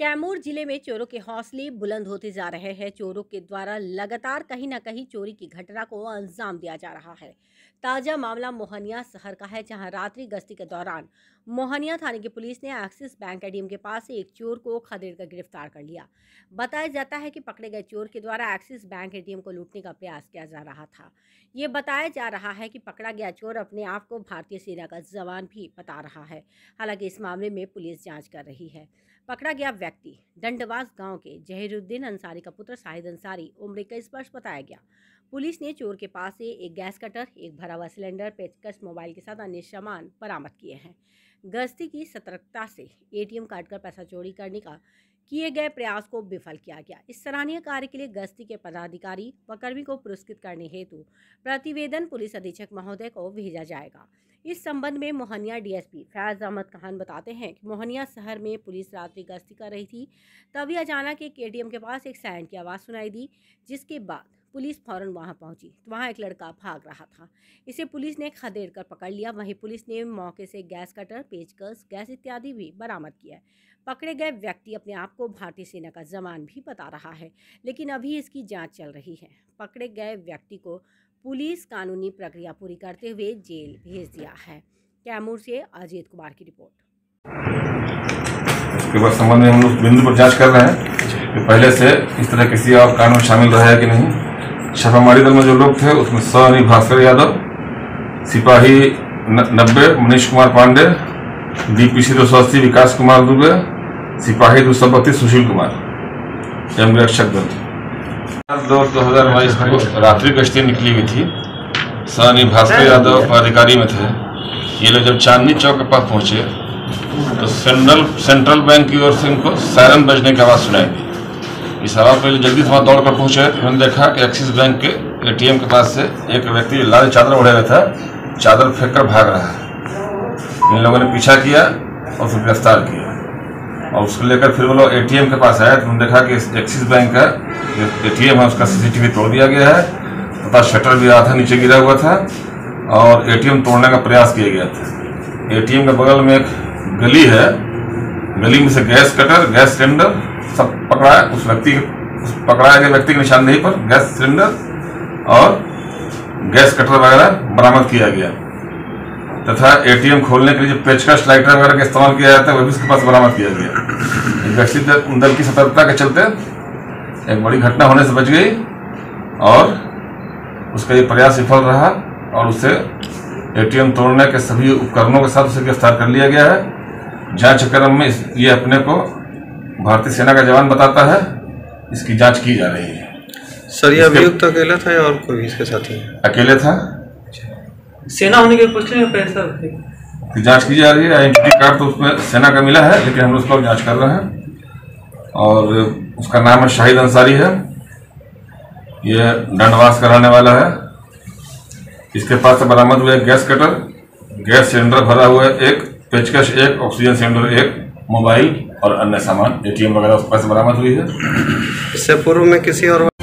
कैमूर जिले में चोरों के हौसले बुलंद होते जा रहे हैं। चोरों के द्वारा लगातार कहीं ना कहीं चोरी की घटना को अंजाम दिया जा रहा है। ताजा मामला मोहनिया शहर का है, जहां रात्रि गश्ती के दौरान मोहनिया थाने की पुलिस ने एक्सिस बैंक एटीएम के पास एक चोर को खदेड़कर गिरफ्तार कर लिया। बताया जाता है कि पकड़े गए चोर के द्वारा एक्सिस बैंक एटीएम को लूटने का प्रयास किया जा रहा था। ये बताया जा रहा है कि पकड़ा गया चोर अपने आप को भारतीय सेना का जवान भी बता रहा है। हालांकि इस मामले में पुलिस जाँच कर रही है। पकड़ा गया व्यक्ति दंडवास गांव के जहिरुद्दीन अंसारी का पुत्र साहिद अंसारी उम्र 21 वर्ष बताया गया। पुलिस ने चोर के पास से एक गैस कटर, एक भरा हुआ सिलेंडर, पेचकश, मोबाइल के साथ अन्य सामान बरामद किए हैं। गश्ती की सतर्कता से एटीएम काटकर पैसा चोरी करने का किए गए प्रयास को विफल किया गया। इस सराहनीय कार्य के लिए गश्ती के पदाधिकारी व कर्मी को पुरस्कृत करने हेतु प्रतिवेदन पुलिस अधीक्षक महोदय को भेजा जाएगा। इस संबंध में मोहनिया डीएसपी फैज़ अहमद खान बताते हैं कि मोहनिया शहर में पुलिस रात्रि गश्ती कर रही थी, तभी अचानक एक एटीएम के पास एक सायरन की आवाज़ सुनाई दी, जिसके बाद पुलिस फौरन वहां पहुंची तो वहां एक लड़का भाग रहा था। इसे पुलिस ने खदेड़ कर पकड़ लिया। वहीं पुलिस ने मौके से गैस कटर, पेचकस, गैस इत्यादि भी बरामद किया है। पकड़े गए व्यक्ति अपने आप को भारतीय सेना का जवान भी बता रहा है, लेकिन अभी इसकी जांच चल रही है। पकड़े गए व्यक्ति को पुलिस कानूनी प्रक्रिया पूरी करते हुए जेल भेज दिया है। कैमूर से अजीत कुमार की रिपोर्ट। संबंध में हम लोग बिंदु पर जाँच कर रहे हैं कि पहले से इस तरह किसी और कानून शामिल रहा है कि नहीं। छापामारी दल में जो लोग थे उसमें सनी भास्कर यादव, सिपाही 90 मनीष कुमार पांडेय, डीपीसी 280 विकास कुमार दुबे, सिपाही 232 सुशील कुमार एवं रक्षक दल। 2022 को रात्रि गश्ती निकली हुई थी। सनी भास्कर यादव पदाधिकारी में थे। ये लोग जब चांदनी चौक के पास पहुंचे तो सेंट्रल बैंक की ओर से उनको सायरन बजने की आवाज़ सुनाई दी। इस आवाज़ पर जल्दी से वहाँ दौड़ कर पहुँचे। उन्होंने देखा कि एक्सिस बैंक के एटीएम के पास से एक व्यक्ति लाल चादर ओढ़े हुए था, चादर फेंक कर भाग रहा है। इन लोगों ने पीछा किया और फिर गिरफ्तार किया और उसको लेकर फिर वो लोग एटीएम के पास आए तो उन्होंने देखा कि एक्सिस बैंक का जो एटीएम है उसका सीसीटीवी तोड़ दिया गया है तथा शटर भी आधा नीचे गिरा हुआ था और एटीएम तोड़ने का प्रयास किया गया था। एटीएम के बगल में एक गली है, गली में से गैस कटर, गैस सिलेंडर सब पकड़ाया। पकड़ाए गए व्यक्ति की निशानदेही पर गैस सिलेंडर और गैस कटर वगैरह बरामद किया गया तथा एटीएम खोलने के लिए जो पेचकश, लाइटर वगैरह का इस्तेमाल किया जाता है वह भी उसके पास बरामद किया गया। गश्ती दल की सतर्कता के चलते एक बड़ी घटना होने से बच गई और उसका ये प्रयास विफल रहा और उसे एटीएम तोड़ने के सभी उपकरणों के साथ उसे गिरफ्तार कर लिया गया है। जांच क्रम में ये अपने को भारतीय सेना का जवान बताता है, इसकी जांच की जा रही है। सर ये अभियुक्त अकेला था या और कोई इसके साथी? अकेले था। सेना होने के पूछने में पैसा की जांच की जा रही है। आइडेंटिटी कार्ड तो उसमें सेना का मिला है, लेकिन हम लोग उसका जांच कर रहे हैं। और उसका नाम है शाहिद अंसारी है, ये दंडवास का रहने वाला है। इसके पास से बरामद हुआ एक गैस कटर, गैस सिलेंडर भरा हुआ एक पेचकश, एक ऑक्सीजन सिलेंडर, एक मोबाइल और अन्य सामान एटीएम वगैरह उस पर बरामद हुई है। इससे पूर्व में किसी और